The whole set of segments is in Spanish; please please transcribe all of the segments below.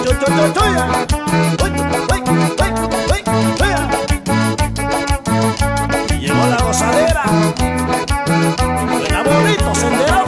Y llegó la gozadera. Suena bonito, sendero.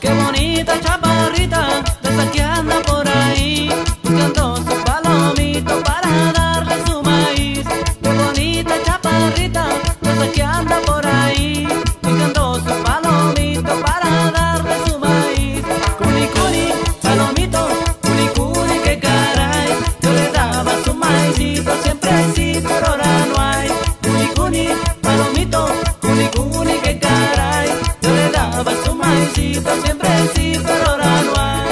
Qué bonita chaparrita, de esa que anda por ahí, buscando su palomito para darle su maíz. Qué bonita chaparrita, de esa que anda por ahí, buscando su palomito para darle su maíz. Cuni, cuni, palomito, cuni, cuni, que caray. Yo le daba su maicito, siempre así, pero ahora no hay. Cuni, cuni, palomito, cuni, cuni, que caray. Yo le daba su maicito, siempre así, pero ahora no hay.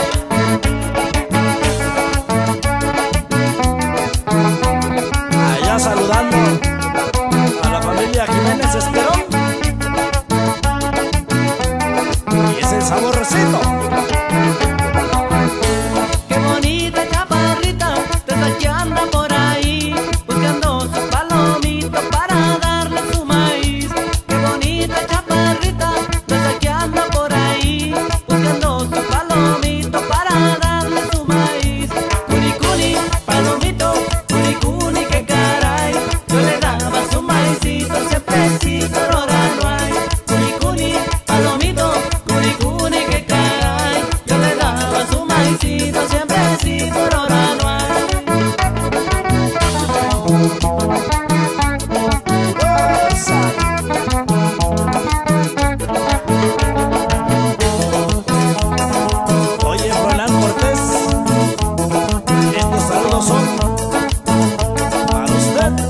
Allá saludando a la familia Jiménez Esperón. Y ese saborcito. Qué bonita chaparrita, de esa que anda por ahí, buscando su palomito para darle su maíz. Qué bonita chaparrita, de esa que anda por ahí, buscando su palomito para darle su maíz. Cuni, cuni, palomito, cuni, cuni, que caray. Yo le daba su maicito, siempre sí, pero ahora no hay. Cuni, cuni, palomito, cuni, cuni, que caray. Yo le daba su maicito, siempre sí, pero ahora no hay. Oye, Rolán Cortés, estos saludos son para usted,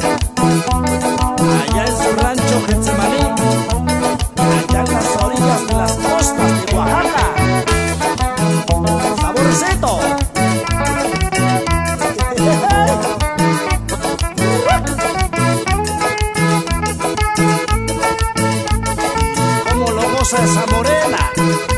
allá en su rancho Getsemaní, allá en las orillas de las costas de Oaxaca. ¡Saborcito! ¡Cómo lo goza esa morena!